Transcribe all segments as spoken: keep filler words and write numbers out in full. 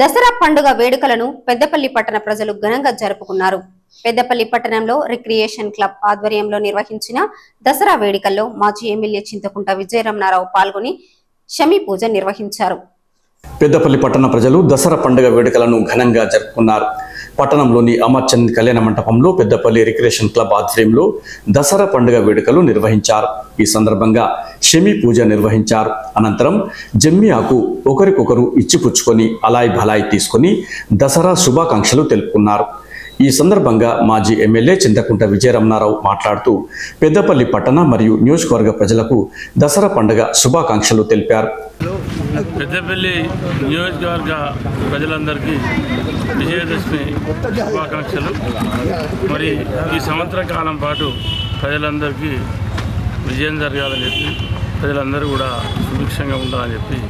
దసరా పండుగ వేడుకలను పెద్దపల్లి పట్టణ ప్రజలు ఘనంగా జరుపుకున్నారు. పెద్దపల్లి పట్టణంలో రిక్రియేషన్ క్లబ్ ఆధ్వర్యంలో నిర్వహించిన దసరా వేడుకల్లో మాజీ ఎమ్మెల్యే చింతకుంట విజయరమణారావు పాల్గొని షమీ పూజ నిర్వహించారు. పెద్దపల్లి పట్టణ ప్రజలు దసరా పండుగ వేడుకలను ఘనంగా జరుపుకున్నారు. పట్టణంలోని అమర్చంద్ కళ్యాణ మండపంలో పెద్దపల్లి రిక్రియేషన్ క్లబ్ ఆధ్వర్యంలో దసరా పండుగ వేడుకలు నిర్వహించారు. ఈ సందర్భంగా షమీ పూజ నిర్వహించారు. అనంతరం జమ్మి ఆకు ఒకరికొకరు ఇచ్చిపుచ్చుకొని అలాయ్ భలాయ్ తీసుకుని దసరా శుభాకాంక్షలు తెలుపుకున్నారు. ఈ సందర్భంగా మాజీ ఎమ్మెల్యే చింతకుంట విజయరమణారావు మాట్లాడుతూ పెద్దపల్లి పట్టణ మరియు నియోజకవర్గ ప్రజలకు దసరా పండుగ శుభాకాంక్షలు తెలిపారు. పెద్దపల్లి నియోజకవర్గ ప్రజలందరికీ విజయదశమి శుభాకాంక్షలు. మరి ఈ సంవత్సర కాలం పాటు ప్రజలందరికీ విజయం జరగాలని చెప్పి ప్రజలందరూ కూడా సుభిక్షంగా ఉండాలని చెప్పి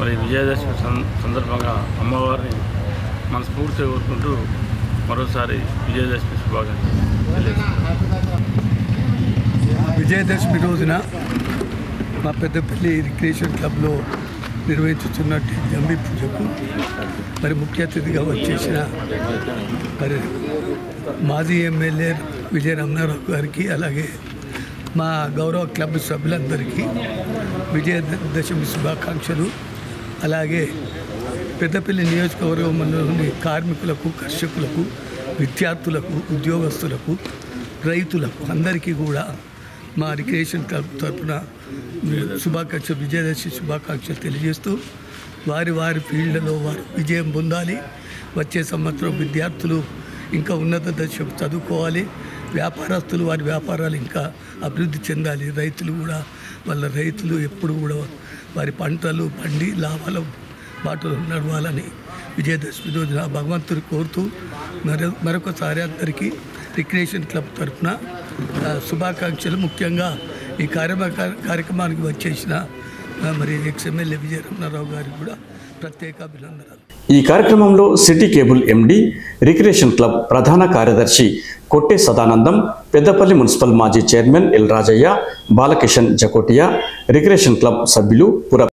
మరి విజయదశమి సందర్భంగా అమ్మవారిని మనస్ఫూర్తిగా కోరుకుంటూ మరోసారి విజయదశమి శుభాకాంక్షలు. విజయదశమి రోజున మా పెద్దపల్లి రిక్రియేషన్ క్లబ్లో నిర్వహించుతున్నట్టు జమ్మి పూజకు మరి ముఖ్య అతిథిగా వచ్చేసిన మరి మాజీ ఎమ్మెల్యే విజయరమణారావు గారికి అలాగే మా గౌరవ క్లబ్ సభ్యులందరికీ విజయదశమి శుభాకాంక్షలు. అలాగే పెద్దపల్లి నియోజకవర్గం నుండి కార్మికులకు, కర్షకులకు, విద్యార్థులకు, ఉద్యోగస్తులకు, రైతులకు అందరికీ కూడా మా రిక్రియేషన్ క్లబ్ తరఫున శుభాకాంక్షలు, విజయదశమి శుభాకాంక్షలు తెలియజేస్తూ వారి వారి ఫీల్డ్లో వారు విజయం పొందాలి. వచ్చే సంవత్సరం విద్యార్థులు ఇంకా ఉన్నత దశ చదువుకోవాలి, వ్యాపారస్తులు వారి వ్యాపారాలు ఇంకా అభివృద్ధి చెందాలి, రైతులు కూడా వాళ్ళ రైతులు ఎప్పుడు కూడా వారి పంటలు పండి లాభాల బాటలు నడవాలని విజయదశమి రోజున భగవంతుని కోరుతూ మరో మరొకసారి అందరికీ రిక్రియేషన్ క్లబ్ తరఫున శుభాకాంక్షలు. ముఖ్యంగా ఈ కార్యక్రమ కార్యక్రమానికి వచ్చేసిన మరి ఎక్స్ ఎమ్మెల్యే విజయరమణారావు గారికి కూడా ప్రత్యేక అభినందనలు. ఈ కార్యక్రమంలో city cable MD, recreation club ప్రధాన కార్యదర్శి కొట్టే సదానందం, పెద్దపల్లి మున్సిపల్ మాజీ chairman L Rajaiah, Balakishan Jakotia, recreation club సభ్యులు పుర